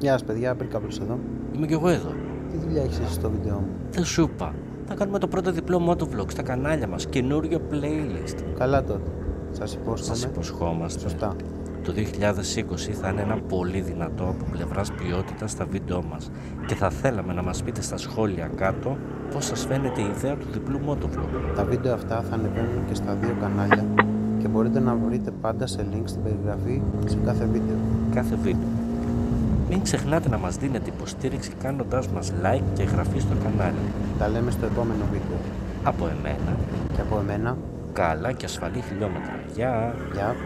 Γεια σας παιδιά, Πιρκαβλός εδώ. Είμαι και εγώ εδώ. Τι δουλειά έχεις εσύ στο βίντεο μου? Δεν σου είπα. Θα κάνουμε το πρώτο διπλό motovlog στα κανάλια μας. Καινούριο playlist. Καλά τότε. Σας υποσχόμαστε. Σωστά. Το 2020 θα είναι ένα πολύ δυνατό από πλευράς ποιότητας στα βίντεο μας και θα θέλαμε να μας πείτε στα σχόλια κάτω πώς σας φαίνεται η ιδέα του διπλού motovlog. Τα βίντεο αυτά θα ανεβαίνουν και στα δύο κανάλια και μπορείτε να βρείτε πάντα σε link στην περιγραφή σε κάθε βίντεο. Μην ξεχνάτε να μας δίνετε υποστήριξη κάνοντάς μας like και εγγραφή στο κανάλι. Τα λέμε στο επόμενο βίντεο. Από εμένα. Και από εμένα. Καλά και ασφαλή χιλιόμετρα. Γεια.